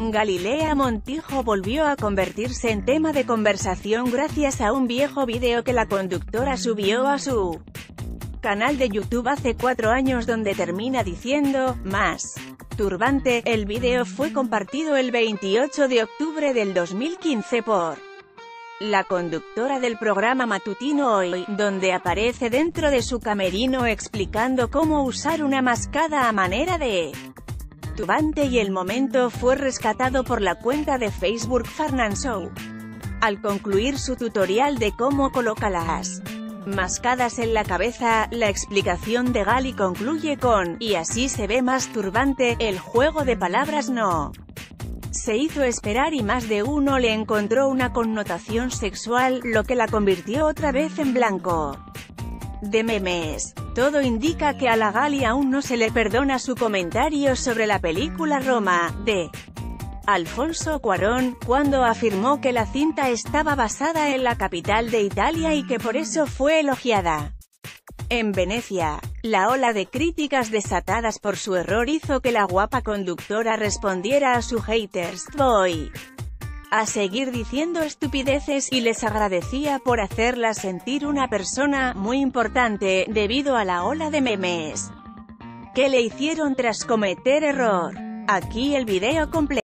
Galilea Montijo volvió a convertirse en tema de conversación gracias a un viejo video que la conductora subió a su canal de YouTube hace 4 años, donde termina diciendo, más turbante. El video fue compartido el 28 de octubre del 2015 por la conductora del programa Matutino Hoy, donde aparece dentro de su camerino explicando cómo usar una mascada a manera de turbante, y el momento fue rescatado por la cuenta de Facebook Fernan Show. Al concluir su tutorial de cómo coloca las mascadas en la cabeza, la explicación de Gali concluye con, y así se ve más turbante. El juego de palabras no se hizo esperar y más de uno le encontró una connotación sexual, lo que la convirtió otra vez en blanco de memes. Todo indica que a la Gali aún no se le perdona su comentario sobre la película Roma, de Alfonso Cuarón, cuando afirmó que la cinta estaba basada en la capital de Italia y que por eso fue elogiada en Venecia. La ola de críticas desatadas por su error hizo que la guapa conductora respondiera a sus haters, voy a seguir diciendo estupideces, y les agradecía por hacerla sentir una persona muy importante, debido a la ola de memes que le hicieron tras cometer error. Aquí el video completo.